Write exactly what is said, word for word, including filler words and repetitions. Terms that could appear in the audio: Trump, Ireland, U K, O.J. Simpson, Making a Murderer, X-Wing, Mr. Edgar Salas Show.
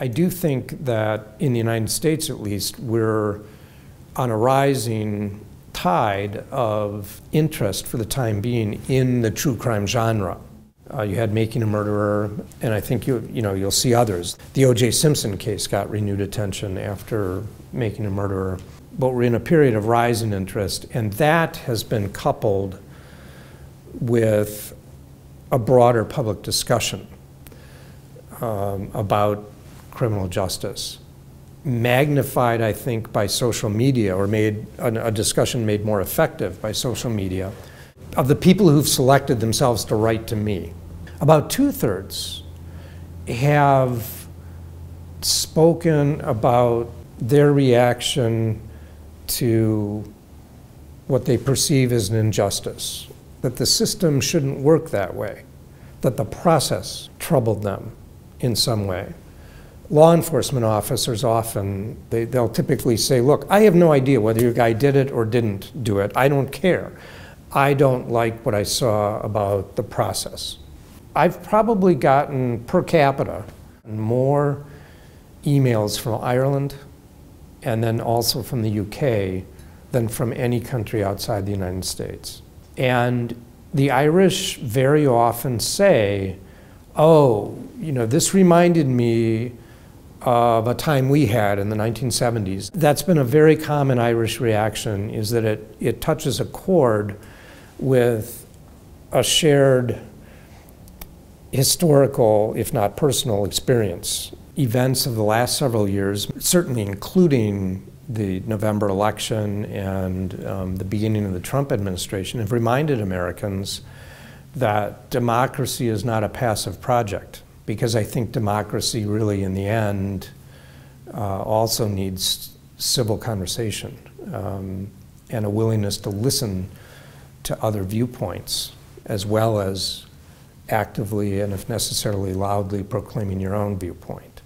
I do think that in the United States, at least, we're on a rising tide of interest for the time being in the true crime genre. Uh, you had Making a Murderer, and I think you, you know, you'll see others. The O J Simpson case got renewed attention after Making a Murderer. But we're in a period of rising interest, and that has been coupled with a broader public discussion um, about criminal justice, magnified, I think, by social media, or made a discussion made more effective by social media, of the people who've selected themselves to write to me. About two-thirds have spoken about their reaction to what they perceive as an injustice, that the system shouldn't work that way, that the process troubled them in some way. Law enforcement officers often, they, they'll typically say, look, I have no idea whether your guy did it or didn't do it. I don't care. I don't like what I saw about the process. I've probably gotten, per capita, more emails from Ireland and then also from the U K than from any country outside the United States. And the Irish very often say, oh, you know, this reminded me of a time we had in the nineteen seventies. That's been a very common Irish reaction, is that it, it touches a chord with a shared historical, if not personal, experience. Events of the last several years, certainly including the November election and um, the beginning of the Trump administration, have reminded Americans that democracy is not a passive project, because I think democracy really, in the end, uh, also needs civil conversation um, and a willingness to listen to other viewpoints, as well as actively and, if necessarily, loudly proclaiming your own viewpoint.